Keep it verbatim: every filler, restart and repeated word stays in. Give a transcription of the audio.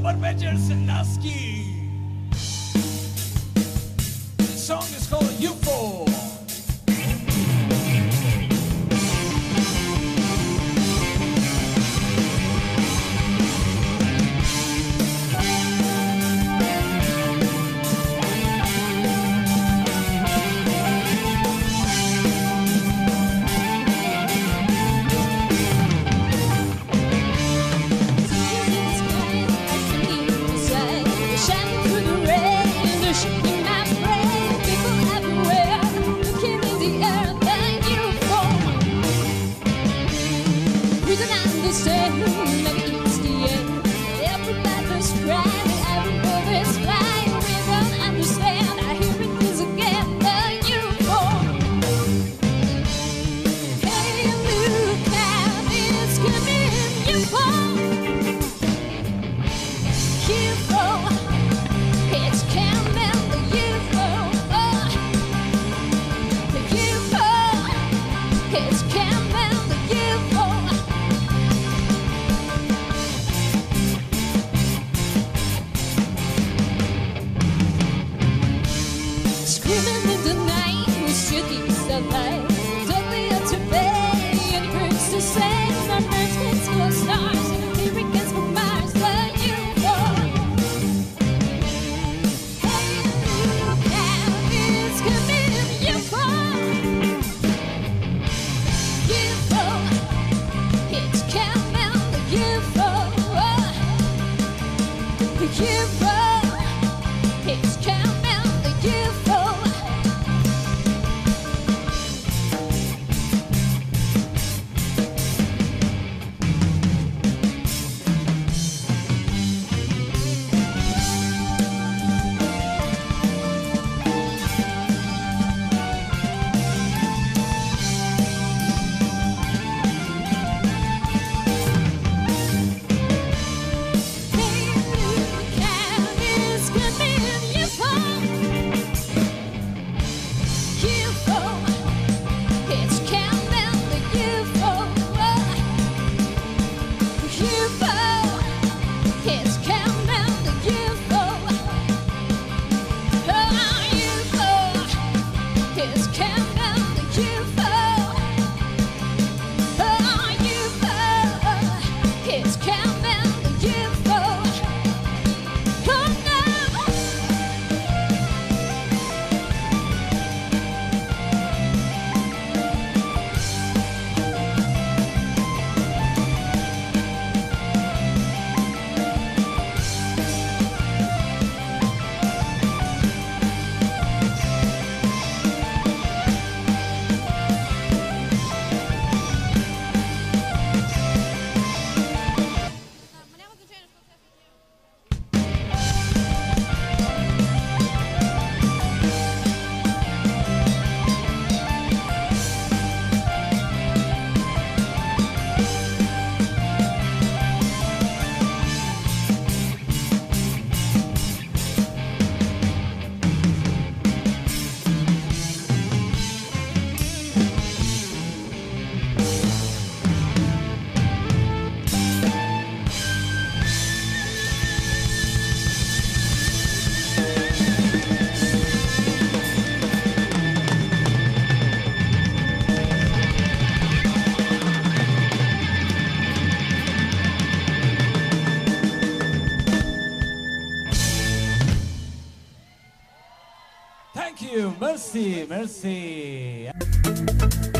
Superbadger Sinaski. This song is called U F O. Screaming in the night, we should keep the light. Don't be up to bed, and it hurts to say. My nerves get full of stars, and the hurricanes from Mars, but you fall. Hey, look out, it's coming, you fall. You fall, it's coming, you fall. You fall, it's coming, you fall. Thank you, merci, merci.